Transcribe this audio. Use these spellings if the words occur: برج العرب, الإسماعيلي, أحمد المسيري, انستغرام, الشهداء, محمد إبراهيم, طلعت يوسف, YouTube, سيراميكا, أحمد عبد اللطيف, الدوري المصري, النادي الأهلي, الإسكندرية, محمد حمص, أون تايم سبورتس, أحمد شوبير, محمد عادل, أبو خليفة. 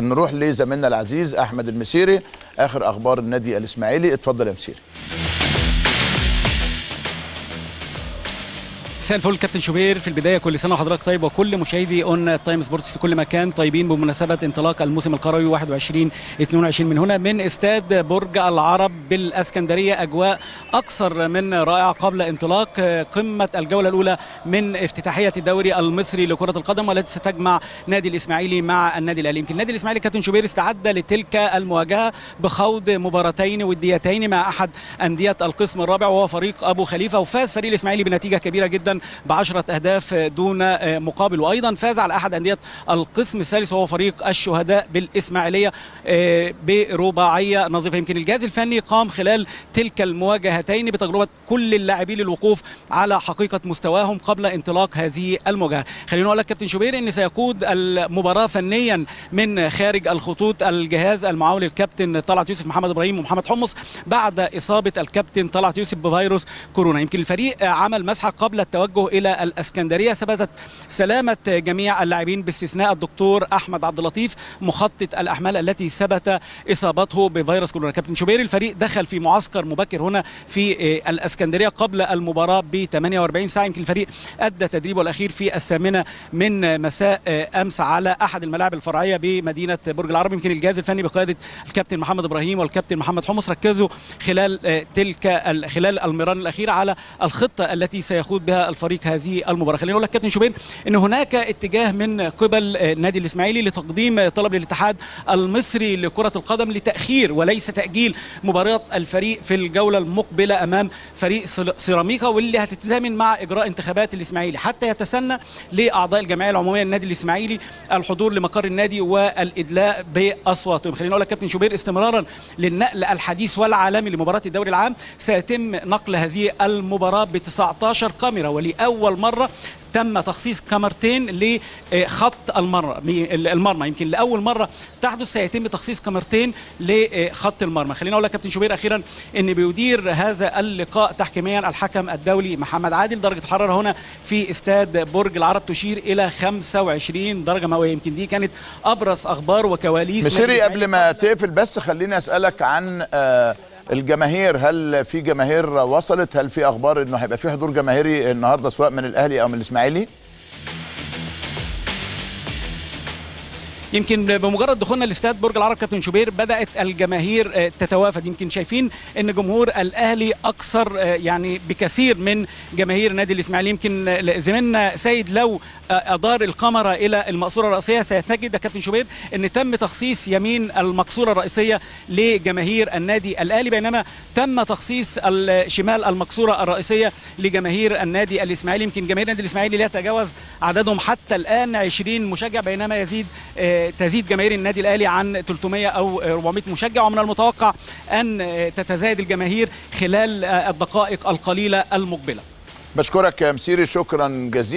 نروح لزميلنا العزيز أحمد المسيري، آخر أخبار النادي الإسماعيلي. اتفضل يا مسيري. مساء الفل كابتن شوبير. في البدايه كل سنه وحضرتك طيب وكل مشاهدي اون تايم سبورتس في كل مكان طيبين بمناسبه انطلاق الموسم القروي 21-22 من هنا من استاد برج العرب بالاسكندريه. اجواء اكثر من رائعه قبل انطلاق قمه الجوله الاولى من افتتاحيه الدوري المصري لكره القدم، والتي ستجمع نادي الاسماعيلي مع النادي الاهلي. يمكن النادي الاسماعيلي كابتن شوبير استعد لتلك المواجهه بخوض مباراتين وديتين مع احد انديه القسم الرابع وهو فريق ابو خليفه، وفاز فريق الاسماعيلي بنتيجه كبيره جدا ب10 أهداف دون مقابل، وأيضا فاز على أحد أندية القسم الثالث وهو فريق الشهداء بالإسماعيلية برباعية نظيفة. يمكن الجهاز الفني قام خلال تلك المواجهتين بتجربة كل اللاعبين للوقوف على حقيقة مستواهم قبل انطلاق هذه المواجهة. خليني أقول لك كابتن شوبير إن سيقود المباراة فنيا من خارج الخطوط الجهاز المعاون للكابتن طلعت يوسف محمد إبراهيم ومحمد حمص بعد إصابة الكابتن طلعت يوسف بفيروس كورونا. يمكن الفريق عمل مسحة قبل التوجه إلى الإسكندرية، ثبتت سلامة جميع اللاعبين باستثناء الدكتور أحمد عبد اللطيف مخطط الأحمال التي ثبت إصابته بفيروس كورونا. كابتن شوبير الفريق دخل في معسكر مبكر هنا في الإسكندرية قبل المباراة ب 48 ساعة. يمكن الفريق أدى تدريبه الأخير في 8 مساء أمس على أحد الملاعب الفرعية بمدينة برج العرب. يمكن الجهاز الفني بقيادة الكابتن محمد إبراهيم والكابتن محمد حمص ركزوا خلال المران الأخير على الخطة التي سيخوض بها الفريق هذه المباراه. خليني اقول لك كابتن شوبير ان هناك اتجاه من قبل النادي الاسماعيلي لتقديم طلب للاتحاد المصري لكره القدم لتاخير وليس تاجيل مباراه الفريق في الجوله المقبله امام فريق سيراميكا، واللي هتتزامن مع اجراء انتخابات الاسماعيلي، حتى يتسنى لاعضاء الجمعيه العموميه للنادي الاسماعيلي الحضور لمقر النادي والادلاء باصواتهم. خليني اقول لك كابتن شوبير استمرارا للنقل الحديث والعالمي لمباراه الدوري العام سيتم نقل هذه المباراه ب19 كاميرا، ولأول مرة تم تخصيص كاميرتين لخط المرمى. يمكن لأول مرة تحدث سيتم تخصيص كاميرتين لخط المرمى. خلينا أقول لك كابتن شوبير أخيرا إن بيدير هذا اللقاء تحكيميا الحكم الدولي محمد عادل. درجة الحرارة هنا في استاد برج العرب تشير إلى 25 درجة مئوية. يمكن دي كانت أبرز أخبار وكواليس مسيري. قبل ما تقفل بس خليني أسألك عن الجماهير، هل في جماهير وصلت؟ هل في اخبار انه هيبقى في حضور جماهيري النهارده سواء من الاهلي او من الاسماعيلي؟ يمكن بمجرد دخولنا لاستاد برج العرب كابتن شوبير بدأت الجماهير تتوافد. يمكن شايفين ان جمهور الاهلي اكثر يعني بكثير من جماهير نادي الاسماعيلي. يمكن زميلنا سيد لو ادار الكاميرا الى المقصوره الرئيسيه سيتجد كابتن شوبير ان تم تخصيص يمين المقصوره الرئيسيه لجماهير النادي الاهلي، بينما تم تخصيص شمال المقصوره الرئيسيه لجماهير النادي الاسماعيلي. يمكن جماهير النادي الاسماعيلي لا يتجاوز عددهم حتى الان 20 مشجع، بينما تزيد جماهير النادي الاهلي عن 300 او 400 مشجع، ومن المتوقع ان تتزايد الجماهير خلال الدقائق القليله المقبله. بشكرك يا مسيري، شكرا جزيلا.